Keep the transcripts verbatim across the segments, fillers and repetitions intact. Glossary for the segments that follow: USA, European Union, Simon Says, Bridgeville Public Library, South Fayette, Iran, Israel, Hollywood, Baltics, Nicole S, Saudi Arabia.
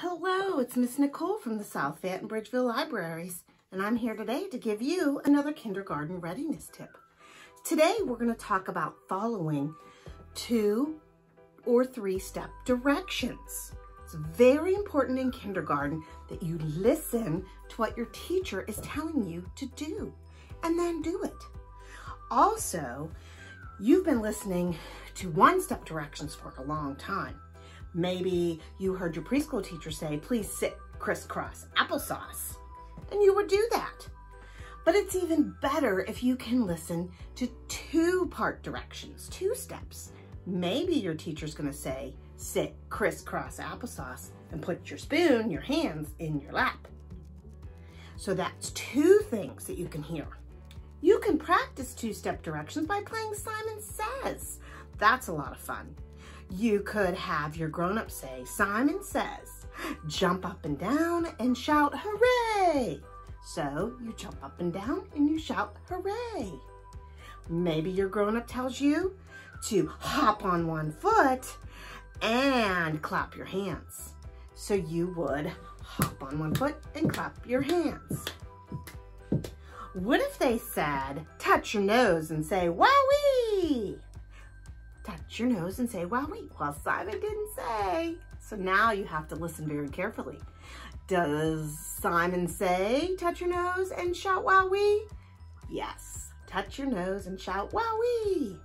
Hello, it's Miss Nicole from the South Fayette and Bridgeville Libraries, and I'm here today to give you another kindergarten readiness tip. Today we're going to talk about following two or three step directions. It's very important in kindergarten that you listen to what your teacher is telling you to do and then do it. Also, you've been listening to one step directions for a long time. Maybe you heard your preschool teacher say, please sit crisscross applesauce, and you would do that. But it's even better if you can listen to two-part directions, two steps. Maybe your teacher's gonna say, sit crisscross applesauce, and put your spoon, your hands, in your lap. So that's two things that you can hear. You can practice two-step directions by playing Simon Says. That's a lot of fun. You could have your grown-up say, Simon says, jump up and down and shout, hooray. So you jump up and down and you shout, hooray. Maybe your grown-up tells you to hop on one foot and clap your hands. So you would hop on one foot and clap your hands. What if they said, touch your nose and say, wowee? Touch your nose and say, wow, wait, well, Simon didn't say. So now you have to listen very carefully. Does Simon say, touch your nose and shout, wowee? Yes, touch your nose and shout, wowee.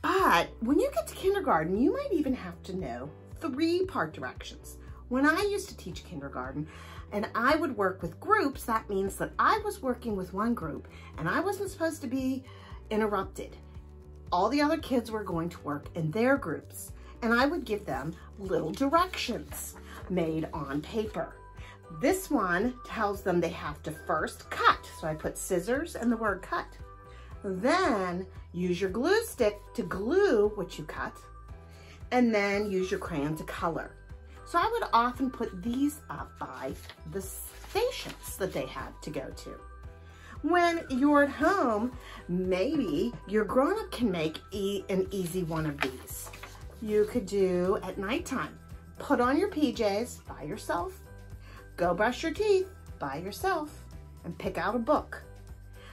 But when you get to kindergarten, you might even have to know three-part directions. When I used to teach kindergarten and I would work with groups, that means that I was working with one group and I wasn't supposed to be interrupted. All the other kids were going to work in their groups, and I would give them little directions made on paper. This one tells them they have to first cut, so I put scissors and the word cut. Then use your glue stick to glue what you cut, and then use your crayon to color. So I would often put these up by the stations that they had to go to. When you're at home, maybe your grown-up can make e an easy one of these. You could do at nighttime, put on your P Js by yourself, go brush your teeth by yourself, and pick out a book.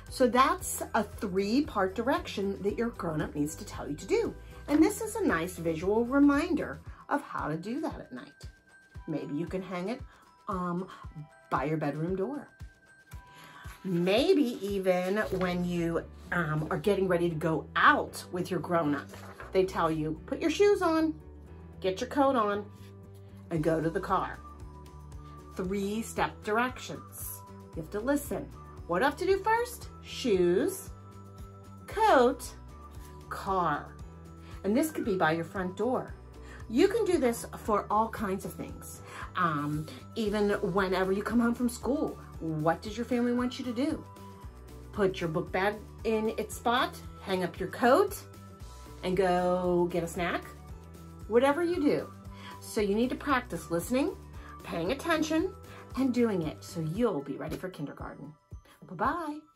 So that's a three-part direction that your grown-up needs to tell you to do. And this is a nice visual reminder of how to do that at night. Maybe you can hang it um, by your bedroom door. Maybe even when you um, are getting ready to go out with your grown-up, they tell you, put your shoes on, get your coat on, and go to the car. Three-step directions. You have to listen. What do I have to do first? Shoes, coat, car. And this could be by your front door. You can do this for all kinds of things. Um, even whenever you come home from school, what does your family want you to do? Put your book bag in its spot, hang up your coat, and go get a snack. Whatever you do. So you need to practice listening, paying attention, and doing it so you'll be ready for kindergarten. Bye-bye.